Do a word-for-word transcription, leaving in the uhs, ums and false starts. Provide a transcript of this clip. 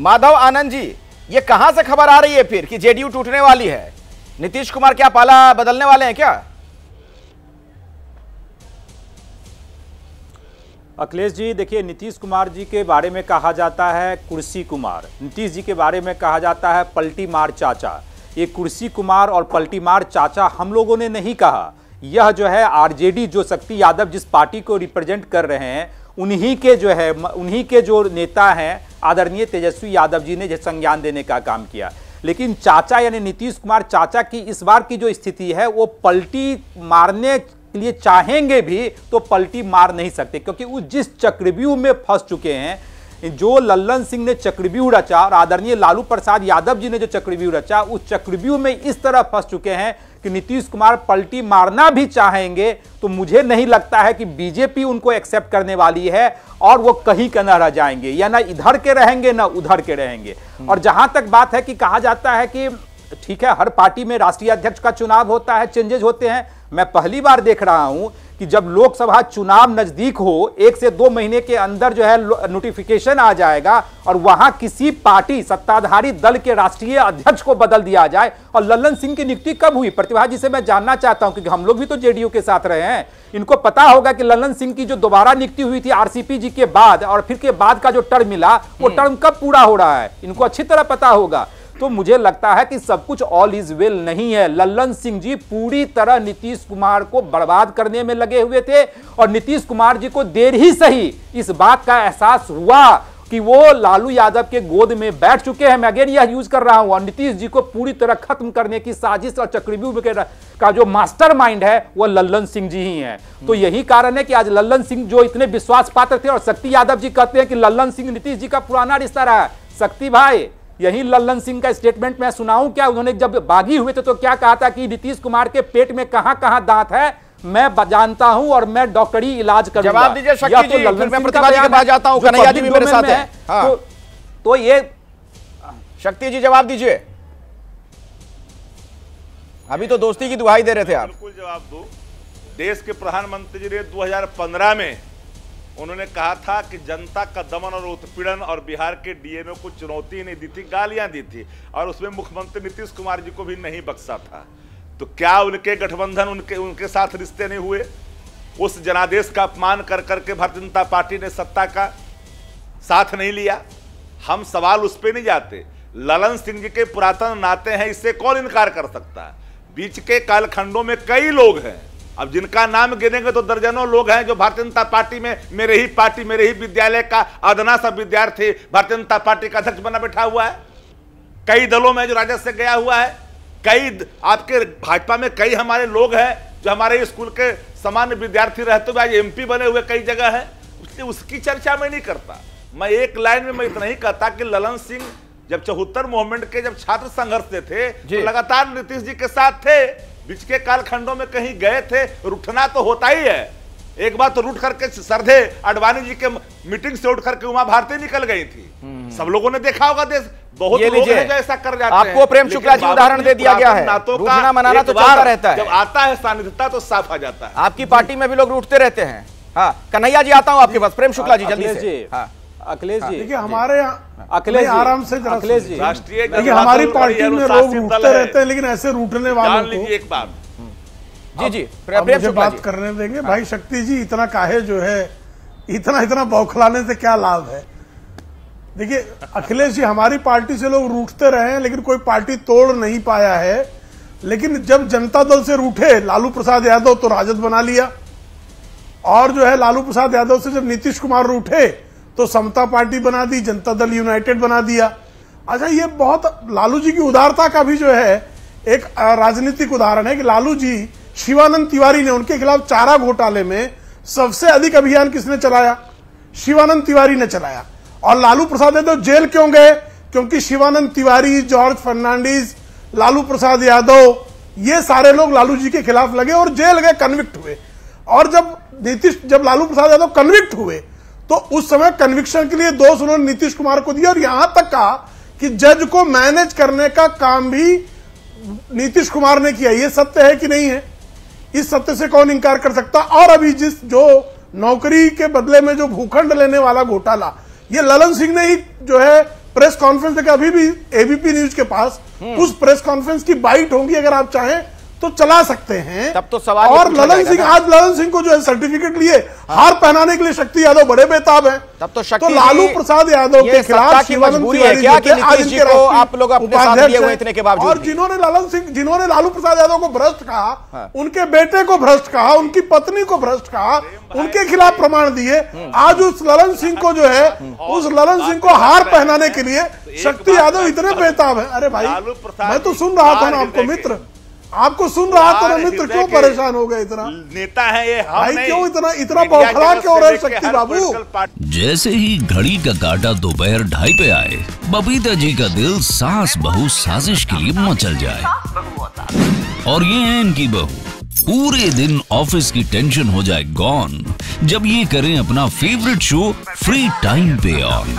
माधव आनंद जी, ये कहां से खबर आ रही है फिर कि जेडीयू टूटने वाली है? नीतीश कुमार क्या पाला बदलने वाले हैं क्या? अखिलेश जी, देखिए, नीतीश कुमार जी के बारे में कहा जाता है कुर्सी कुमार, नीतीश जी के बारे में कहा जाता है पलटी मार चाचा। ये कुर्सी कुमार और पलटी मार चाचा हम लोगों ने नहीं कहा, यह जो है आरजेडी, जो शक्ति यादव जिस पार्टी को रिप्रेजेंट कर रहे हैं, उन्हीं के जो है उन्हीं के जो नेता हैं आदरणीय तेजस्वी यादव जी ने संज्ञान देने का काम किया। लेकिन चाचा यानी नीतीश कुमार चाचा की इस बार की जो स्थिति है, वो पलटी मारने के लिए चाहेंगे भी तो पलटी मार नहीं सकते, क्योंकि उस जिस चक्रव्यूह में फंस चुके हैं, जो लल्लन सिंह ने चक्रव्यूह रचा और आदरणीय लालू प्रसाद यादव जी ने जो चक्रव्यूह रचा, उस चक्रव्यूह में इस तरह फंस चुके हैं कि नीतीश कुमार पलटी मारना भी चाहेंगे तो मुझे नहीं लगता है कि बीजेपी उनको एक्सेप्ट करने वाली है और वो कहीं का न रह जाएंगे, या ना इधर के रहेंगे ना उधर के रहेंगे। और जहां तक बात है कि कहा जाता है कि ठीक है, हर पार्टी में राष्ट्रीय अध्यक्ष का चुनाव होता है, चेंजेस होते हैं। मैं पहली बार देख रहा हूं कि जब लोकसभा चुनाव नजदीक हो, एक से दो महीने के अंदर जो है नोटिफिकेशन आ जाएगा और वहां किसी पार्टी सत्ताधारी दल के राष्ट्रीय अध्यक्ष को बदल दिया जाए। और लल्लन सिंह की नियुक्ति कब हुई? प्रतिभा जी से मैं जानना चाहता हूं, क्योंकि हम लोग भी तो जेडीयू के साथ रहे हैं, इनको पता होगा कि लल्लन सिंह की जो दोबारा नियुक्ति हुई थी आरसीपी जी के बाद, और फिर के बाद का जो टर्म मिला, वो टर्म कब पूरा हो रहा है, इनको अच्छी तरह पता होगा। तो मुझे लगता है कि सब कुछ ऑल इज वेल नहीं है। लल्लन सिंह जी पूरी तरह नीतीश कुमार को बर्बाद करने में लगे हुए थे, और नीतीश कुमार जी को देर ही सही इस बात का एहसास हुआ कि वो लालू यादव के गोद में बैठ चुके हैं। मैं अगेन यह यूज कर रहा हूं, और नीतीश जी को पूरी तरह खत्म करने की साजिश और चक्रव्यूह का जो मास्टरमाइंड है वो लल्लन सिंह जी ही हैं। तो यही कारण है कि आज लल्लन सिंह जो इतने विश्वास पात्र थे, और शक्ति यादव जी कहते हैं कि लल्लन सिंह नीतीश जी का पुराना रिश्ता रहा है। शक्ति भाई, यही लल्लन सिंह का स्टेटमेंट मैं सुनाऊं क्या? उन्होंने जब बागी हुए थे तो क्या कहा था कि नीतीश कुमार के पेट में कहां कहां दांत है मैं जानता हूं और मैं डॉक्टरी इलाज करूंगा। जवाब दीजिए शक्ति जी, फिर मैं प्रतिवादी के पास जाता हूं, कन्हैया जी भी मेरे साथ हैं। हां, तो ये शक्ति जी जवाब दीजिए, अभी तो दोस्ती की दुहाई दे रहे थे आप। बिल्कुल जवाब दो। देश के प्रधानमंत्री जी दो हजार पंद्रह में उन्होंने कहा था कि जनता का दमन और उत्पीड़न और बिहार के डीएमओ को चुनौती नहीं दी थी, गालियां दी थी, और उसमें मुख्यमंत्री नीतीश कुमार जी को भी नहीं बख्शा था। तो क्या उनके गठबंधन उनके उनके साथ रिश्ते नहीं हुए? उस जनादेश का अपमान कर करके भारतीय जनता पार्टी ने सत्ता का साथ नहीं लिया। हम सवाल उस पर नहीं जाते। ललन सिंह जी के पुरातन नाते हैं, इससे कौन इनकार कर सकता है? बीच के कालखंडों में कई लोग हैं, अब जिनका नाम गिनेंगे तो दर्जनों लोग हैं जो भारतीय जनता पार्टी में, मेरे ही पार्टी, मेरे ही विद्यालय का अदना सा विद्यार्थी भारतीय जनता पार्टी का अध्यक्ष बना बैठा हुआ है। कई दलों में जो राजद से गया हुआ है, कई आपके भाजपा में कई हमारे लोग हैं जो हमारे स्कूल के सामान्य विद्यार्थी रहते हुए आज एमपी बने हुए कई जगह है। इसलिए उसकी चर्चा मैं नहीं करता। मैं एक लाइन में मैं इतना ही कहता कि ललन सिंह जब चौहत्तर मूवमेंट के जब छात्र संघर्ष में थे तो लगातार नीतीश जी के साथ थे, बीच के कालखंडों में कहीं गए थे। रुठना तो होता ही है। एक बार तो रूठ करके सरधे अडवाणी जी के मीटिंग से उठ करके उमा भारती निकल गई थी। सब लोगों ने देखा होगा, देश बहुत लोग हैं जो ऐसा कर जाते हैं। आपको प्रेम शुक्ला जी उदाहरण दे दिया गया है। रूठना मनाना तो चलता रहता है, जब आता है सानिध्यता तो साफ आ जाता है। आपकी पार्टी में भी लोग रूठते रहते हैं। हाँ, कन्हैया जी आता हूँ आपके पास। प्रेम शुक्ला जी जल्दी से। अखिलेश जी, देखिए हमारे यहाँ अखिलेश आराम से अखिलेश जी राष्ट्रीय देखिए हमारी पार्टी में लोग रूठते रहते हैं, लेकिन ऐसे रूठने वाले को एक बार जी जी मुझे बात करने देंगे। भाई शक्ति जी, इतना काहे जो है इतना इतना बौखलाने से क्या लाभ है? देखिए अखिलेश जी, हमारी पार्टी से लोग रूठते रहे हैं, लेकिन कोई पार्टी तोड़ नहीं पाया है। लेकिन जब जनता दल से रूठे लालू प्रसाद यादव तो राजद बना लिया, और जो है लालू प्रसाद यादव से जब नीतीश कुमार रूठे तो समता पार्टी बना दी, जनता दल यूनाइटेड बना दिया। अच्छा, ये बहुत लालू जी की उदारता का भी जो है एक राजनीतिक उदाहरण है कि लालू जी, शिवानंद तिवारी ने उनके खिलाफ चारा घोटाले में सबसे अधिक अभियान किसने चलाया? शिवानंद तिवारी ने चलाया। और लालू प्रसाद यादव जेल क्यों गए? क्योंकि शिवानंद तिवारी, जॉर्ज फर्नांडिस, लालू प्रसाद यादव, ये सारे लोग लालू जी के खिलाफ लगे और जेल गए, कन्विक्ट हुए। और जब नीतीश जब लालू प्रसाद यादव कन्विक्ट हुए तो उस समय कन्विक्शन के लिए दोष उन्होंने नीतीश कुमार को दिया, और यहां तक कहा कि जज को मैनेज करने का काम भी नीतीश कुमार ने किया। यह सत्य है कि नहीं है? इस सत्य से कौन इनकार कर सकता? और अभी जिस जो नौकरी के बदले में जो भूखंड लेने वाला घोटाला, यह ललन सिंह ने ही जो है प्रेस कॉन्फ्रेंस देखा, अभी भी एबीपी न्यूज के पास उस प्रेस कॉन्फ्रेंस की बाइट होगी, अगर आप चाहें तो चला सकते हैं। तब तो सवाल और लल्लन सिंह, आज लल्लन सिंह को जो है सर्टिफिकेट लिए हाँ। हार पहनाने के लिए शक्ति यादव बड़े बेताब हैं। तब तो शक्ति, तो लालू प्रसाद यादव के खिलाफ शिवानंद तिवारी और जिन्होंने लल्लन सिंह जिन्होंने लालू प्रसाद यादव को भ्रष्ट कहा, उनके बेटे को भ्रष्ट कहा, उनकी पत्नी को भ्रष्ट कहा, उनके खिलाफ प्रमाण दिए, आज उस लल्लन सिंह को जो है उस लल्लन सिंह को हार पहनाने के लिए शक्ति यादव इतने बेताब है। अरे भाई, मैं तो सुन रहा था ना आपको मित्र, आपको सुन रहा था मित्र, क्यों परेशान हो गए? इतना नेता है ये भाई, क्यों इतना इतना बौखला क्यों रहे शक्ति बाबू? जैसे ही घड़ी का काटा दोपहर ढाई पे आए, बबीता जी का दिल सास बहू साजिश के लिए मचल जाए। और ये है इनकी बहू, पूरे दिन ऑफिस की टेंशन हो जाए गॉन जब ये करें अपना फेवरेट शो फ्री टाइम पे ऑन।